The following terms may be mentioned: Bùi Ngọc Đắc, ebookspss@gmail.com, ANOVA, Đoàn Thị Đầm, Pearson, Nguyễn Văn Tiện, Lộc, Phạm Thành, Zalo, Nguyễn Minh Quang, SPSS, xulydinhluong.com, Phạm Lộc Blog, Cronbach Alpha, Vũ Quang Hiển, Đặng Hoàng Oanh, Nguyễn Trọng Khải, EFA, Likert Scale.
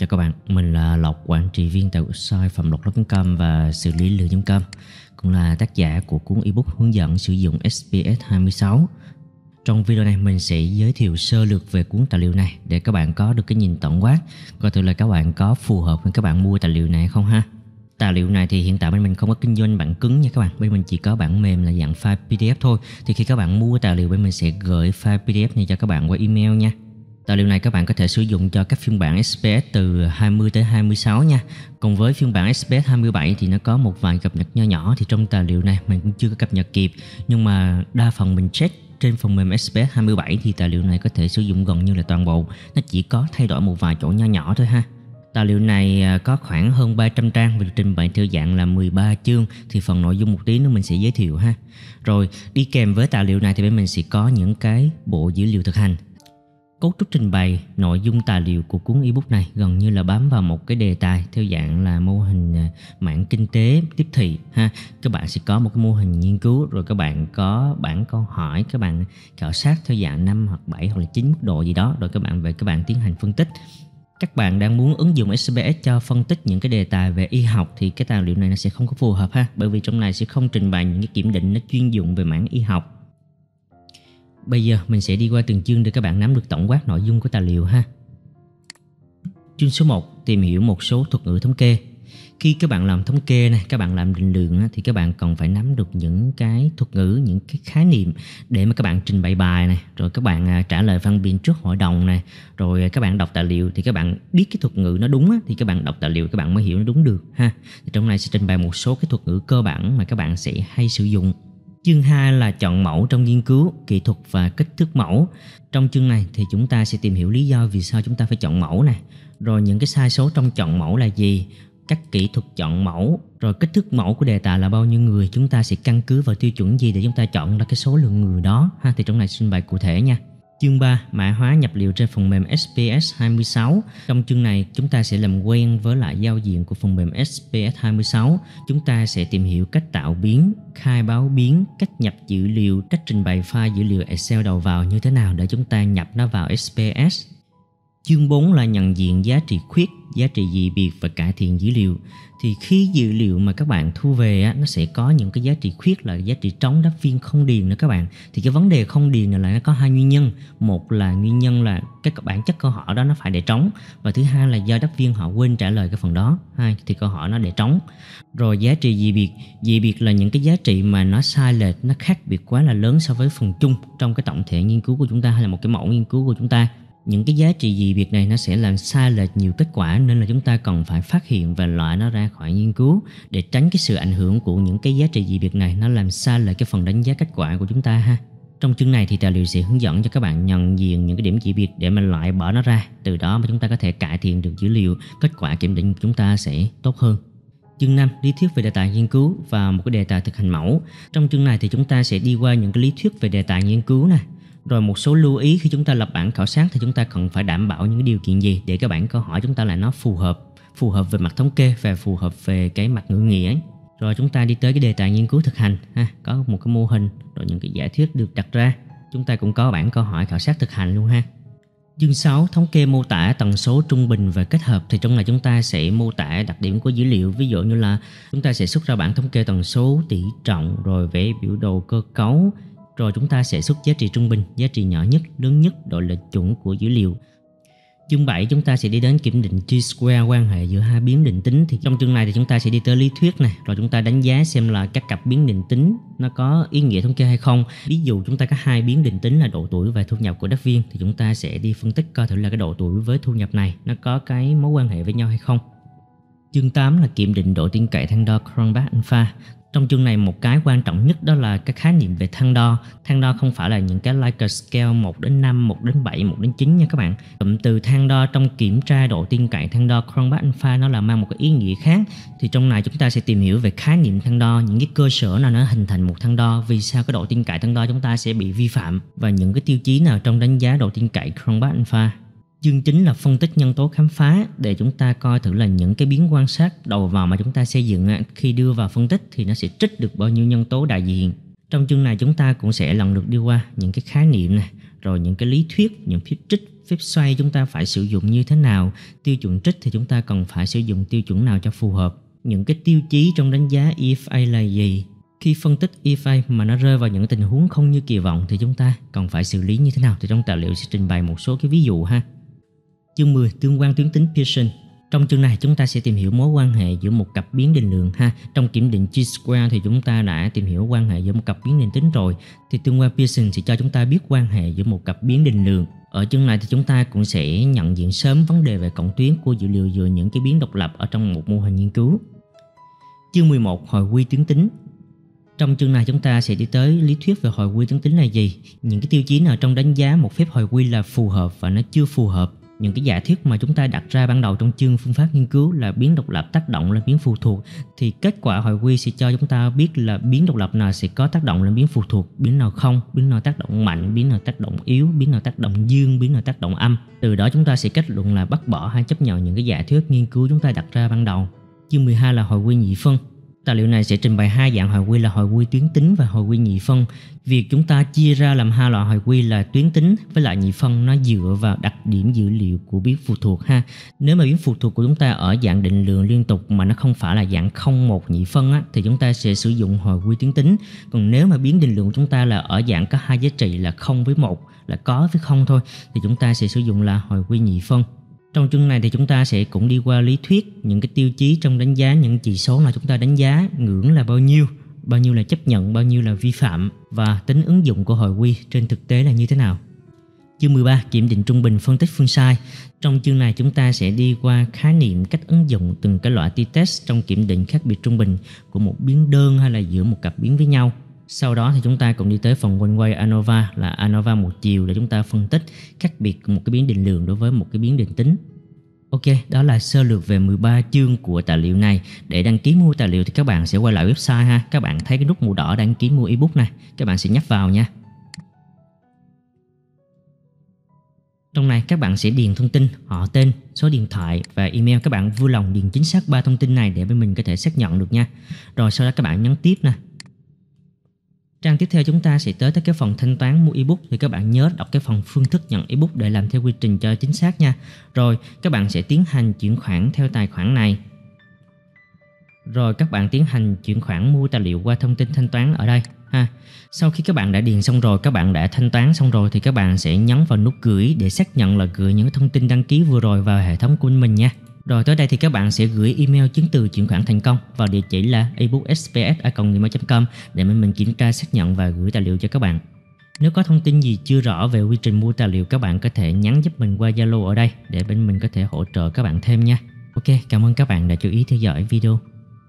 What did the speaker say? Chào các bạn, mình là Lộc, quản trị viên tại website phầmloclog.com và xulydinhluong.com, cũng là tác giả của cuốn ebook hướng dẫn sử dụng SPSS 26. Trong video này mình sẽ giới thiệu sơ lược về cuốn tài liệu này để các bạn có được cái nhìn tổng quát, coi thử là các bạn có phù hợp với các bạn mua tài liệu này không ha. Tài liệu này thì hiện tại bên mình không có kinh doanh bản cứng nha các bạn, bên mình chỉ có bản mềm là dạng file PDF thôi. Thì khi các bạn mua tài liệu, bên mình sẽ gửi file PDF này cho các bạn qua email nha. Tài liệu này các bạn có thể sử dụng cho các phiên bản SPS từ 20 tới 26 nha. Còn với phiên bản SPS 27 thì nó có một vài cập nhật nho nhỏ, thì trong tài liệu này mình cũng chưa có cập nhật kịp. Nhưng mà đa phần mình check trên phần mềm SPS 27 thì tài liệu này có thể sử dụng gần như là toàn bộ. Nó chỉ có thay đổi một vài chỗ nho nhỏ thôi ha. Tài liệu này có khoảng hơn 300 trang và trình bày theo dạng là 13 chương, thì phần nội dung một tí nữa mình sẽ giới thiệu ha. Rồi đi kèm với tài liệu này thì bên mình sẽ có những cái bộ dữ liệu thực hành. Cấu trúc trình bày nội dung tài liệu của cuốn ebook này gần như là bám vào một cái đề tài theo dạng là mô hình mảng kinh tế tiếp thị ha. Các bạn sẽ có một cái mô hình nghiên cứu, rồi các bạn có bảng câu hỏi, các bạn khảo sát theo dạng 5 hoặc 7 hoặc là 9 mức độ gì đó, rồi các bạn về các bạn tiến hành phân tích. Các bạn đang muốn ứng dụng SPSS cho phân tích những cái đề tài về y học thì cái tài liệu này nó sẽ không có phù hợp ha, bởi vì trong này sẽ không trình bày những cái kiểm định nó chuyên dụng về mảng y học. Bây giờ mình sẽ đi qua từng chương để các bạn nắm được tổng quát nội dung của tài liệu ha. Chương số 1, tìm hiểu một số thuật ngữ thống kê. Khi các bạn làm thống kê này, các bạn làm định lượng thì các bạn cần phải nắm được những cái thuật ngữ, những cái khái niệm để mà các bạn trình bày bài này, rồi các bạn trả lời phản biện trước hội đồng này, rồi các bạn đọc tài liệu thì các bạn biết cái thuật ngữ nó đúng thì các bạn đọc tài liệu các bạn mới hiểu nó đúng được ha. Thì trong này sẽ trình bày một số cái thuật ngữ cơ bản mà các bạn sẽ hay sử dụng. Chương 2 là chọn mẫu trong nghiên cứu, kỹ thuật và kích thước mẫu. Trong chương này thì chúng ta sẽ tìm hiểu lý do vì sao chúng ta phải chọn mẫu này, rồi những cái sai số trong chọn mẫu là gì, các kỹ thuật chọn mẫu, rồi kích thước mẫu của đề tài là bao nhiêu người, chúng ta sẽ căn cứ vào tiêu chuẩn gì để chúng ta chọn ra cái số lượng người đó ha. Thì trong này trình bày cụ thể nha. Chương 3, mã hóa nhập liệu trên phần mềm SPS 26. Trong chương này chúng ta sẽ làm quen với lại giao diện của phần mềm SPS 26. Chúng ta sẽ tìm hiểu cách tạo biến, khai báo biến, cách nhập dữ liệu, cách trình bày file dữ liệu Excel đầu vào như thế nào để chúng ta nhập nó vào SPS. Chương 4 là nhận diện giá trị khuyết, giá trị dị biệt và cải thiện dữ liệu. Thì khi dữ liệu mà các bạn thu về á, nó sẽ có những cái giá trị khuyết là giá trị trống, đáp viên không điền nữa các bạn. Thì cái vấn đề không điền này là nó có hai nguyên nhân. Một là nguyên nhân là cái bản chất câu hỏi đó nó phải để trống, và thứ hai là do đáp viên họ quên trả lời cái phần đó. Hai thì câu hỏi nó để trống. Rồi giá trị dị biệt là những cái giá trị mà nó sai lệch, nó khác biệt quá là lớn so với phần chung trong cái tổng thể nghiên cứu của chúng ta hay là một cái mẫu nghiên cứu của chúng ta. Những cái giá trị dị biệt này nó sẽ làm sai lệch nhiều kết quả, nên là chúng ta cần phải phát hiện và loại nó ra khỏi nghiên cứu để tránh cái sự ảnh hưởng của những cái giá trị dị biệt này, nó làm sai lệch cái phần đánh giá kết quả của chúng ta ha. Trong chương này thì tài liệu sẽ hướng dẫn cho các bạn nhận diện những cái điểm dị biệt để mà loại bỏ nó ra, từ đó mà chúng ta có thể cải thiện được dữ liệu, kết quả kiểm định của chúng ta sẽ tốt hơn. Chương 5, lý thuyết về đề tài nghiên cứu và một cái đề tài thực hành mẫu. Trong chương này thì chúng ta sẽ đi qua những cái lý thuyết về đề tài nghiên cứu này. Rồi một số lưu ý khi chúng ta lập bản khảo sát thì chúng ta cần phải đảm bảo những điều kiện gì để các bản câu hỏi chúng ta là nó phù hợp về mặt thống kê và phù hợp về cái mặt ngữ nghĩa. Rồi chúng ta đi tới cái đề tài nghiên cứu thực hành ha, có một cái mô hình rồi những cái giả thuyết được đặt ra. Chúng ta cũng có bản câu hỏi khảo sát thực hành luôn ha. Chương 6, thống kê mô tả tần số trung bình và kết hợp. Thì trong này chúng ta sẽ mô tả đặc điểm của dữ liệu. Ví dụ như là chúng ta sẽ xuất ra bảng thống kê tần số, tỷ trọng, rồi vẽ biểu đồ cơ cấu. Rồi chúng ta sẽ xuất giá trị trung bình, giá trị nhỏ nhất, lớn nhất, độ lệch chuẩn của dữ liệu. Chương 7 chúng ta sẽ đi đến kiểm định T-square, quan hệ giữa hai biến định tính. Thì trong chương này thì chúng ta sẽ đi tới lý thuyết này, rồi chúng ta đánh giá xem là các cặp biến định tính nó có ý nghĩa thống kê hay không. Ví dụ chúng ta có hai biến định tính là độ tuổi và thu nhập của đáp viên, thì chúng ta sẽ đi phân tích coi thử là cái độ tuổi với thu nhập này nó có cái mối quan hệ với nhau hay không. Chương 8 là kiểm định độ tin cậy thang đo Cronbach Alpha. Trong chương này một cái quan trọng nhất đó là cái khái niệm về thang đo. Thang đo không phải là những cái Likert Scale 1 đến 5, 1 đến 7, 1 đến 9 nha các bạn. Cụm từ thang đo trong kiểm tra độ tin cậy thang đo Cronbach Alpha nó là mang một cái ý nghĩa khác. Thì trong này chúng ta sẽ tìm hiểu về khái niệm thang đo, những cái cơ sở nào nó hình thành một thang đo, vì sao cái độ tin cậy thang đo chúng ta sẽ bị vi phạm, và những cái tiêu chí nào trong đánh giá độ tin cậy Cronbach Alpha. Chương 9 là phân tích nhân tố khám phá, để chúng ta coi thử là những cái biến quan sát đầu vào mà chúng ta xây dựng khi đưa vào phân tích thì nó sẽ trích được bao nhiêu nhân tố đại diện. Trong chương này chúng ta cũng sẽ lần lượt đi qua những cái khái niệm này, rồi những cái lý thuyết, những thuyết trích phép xoay chúng ta phải sử dụng như thế nào, tiêu chuẩn trích thì chúng ta cần phải sử dụng tiêu chuẩn nào cho phù hợp, những cái tiêu chí trong đánh giá EFA là gì. Khi phân tích EFA mà nó rơi vào những tình huống không như kỳ vọng thì chúng ta cần phải xử lý như thế nào, thì trong tài liệu sẽ trình bày một số cái ví dụ ha. Chương 10 tương quan tuyến tính Pearson. Trong chương này chúng ta sẽ tìm hiểu mối quan hệ giữa một cặp biến định lượng ha. Trong kiểm định G-square thì chúng ta đã tìm hiểu quan hệ giữa một cặp biến định tính rồi, thì tương quan Pearson sẽ cho chúng ta biết quan hệ giữa một cặp biến định lượng. Ở chương này thì chúng ta cũng sẽ nhận diện sớm vấn đề về cộng tuyến của dữ liệu dựa những cái biến độc lập ở trong một mô hình nghiên cứu. Chương 11 hồi quy tuyến tính. Trong chương này chúng ta sẽ đi tới lý thuyết về hồi quy tuyến tính là gì, những cái tiêu chí nào trong đánh giá một phép hồi quy là phù hợp và nó chưa phù hợp. Những cái giả thuyết mà chúng ta đặt ra ban đầu trong chương phương pháp nghiên cứu là biến độc lập tác động lên biến phụ thuộc, thì kết quả hồi quy sẽ cho chúng ta biết là biến độc lập nào sẽ có tác động lên biến phụ thuộc, biến nào không, biến nào tác động mạnh, biến nào tác động yếu, biến nào tác động dương, biến nào tác động âm. Từ đó chúng ta sẽ kết luận là bác bỏ hay chấp nhận những cái giả thuyết nghiên cứu chúng ta đặt ra ban đầu. Chương 12 là hồi quy nhị phân. Tài liệu này sẽ trình bày hai dạng hồi quy là hồi quy tuyến tính và hồi quy nhị phân. Việc chúng ta chia ra làm hai loại hồi quy là tuyến tính với lại nhị phân nó dựa vào đặc điểm dữ liệu của biến phụ thuộc ha. Nếu mà biến phụ thuộc của chúng ta ở dạng định lượng liên tục mà nó không phải là dạng 0,1 nhị phân á, thì chúng ta sẽ sử dụng hồi quy tuyến tính. Còn nếu mà biến định lượng của chúng ta là ở dạng có hai giá trị là 0 với 1, là có với không thôi, thì chúng ta sẽ sử dụng là hồi quy nhị phân. Trong chương này thì chúng ta sẽ cũng đi qua lý thuyết, những cái tiêu chí trong đánh giá, những chỉ số là chúng ta đánh giá, ngưỡng là bao nhiêu là chấp nhận, bao nhiêu là vi phạm và tính ứng dụng của hồi quy trên thực tế là như thế nào. Chương 13 kiểm định trung bình phân tích phương sai. Trong chương này chúng ta sẽ đi qua khái niệm, cách ứng dụng từng cái loại t-test trong kiểm định khác biệt trung bình của một biến đơn hay là giữa một cặp biến với nhau. Sau đó thì chúng ta cũng đi tới phần one way ANOVA là ANOVA một chiều để chúng ta phân tích khác biệt một cái biến định lượng đối với một cái biến định tính. Ok, đó là sơ lược về 13 chương của tài liệu này. Để đăng ký mua tài liệu thì các bạn sẽ quay lại website ha. Các bạn thấy cái nút màu đỏ đăng ký mua ebook này, các bạn sẽ nhấp vào nha. Trong này các bạn sẽ điền thông tin họ tên, số điện thoại và email. Các bạn vui lòng điền chính xác 3 thông tin này để bên mình có thể xác nhận được nha. Rồi sau đó các bạn nhấn tiếp nè. Trang tiếp theo chúng ta sẽ tới cái phần thanh toán mua ebook, thì các bạn nhớ đọc cái phần phương thức nhận ebook để làm theo quy trình cho chính xác nha. Rồi các bạn sẽ tiến hành chuyển khoản theo tài khoản này. Rồi các bạn tiến hành chuyển khoản mua tài liệu qua thông tin thanh toán ở đây ha. Sau khi các bạn đã điền xong rồi, các bạn đã thanh toán xong rồi thì các bạn sẽ nhấn vào nút gửi để xác nhận là gửi những thông tin đăng ký vừa rồi vào hệ thống của mình nha. Rồi tới đây thì các bạn sẽ gửi email chứng từ chuyển khoản thành công vào địa chỉ là ebookspss@gmail.com để mình kiểm tra, xác nhận và gửi tài liệu cho các bạn. Nếu có thông tin gì chưa rõ về quy trình mua tài liệu, các bạn có thể nhắn giúp mình qua Zalo ở đây để bên mình có thể hỗ trợ các bạn thêm nha. Ok, cảm ơn các bạn đã chú ý theo dõi video.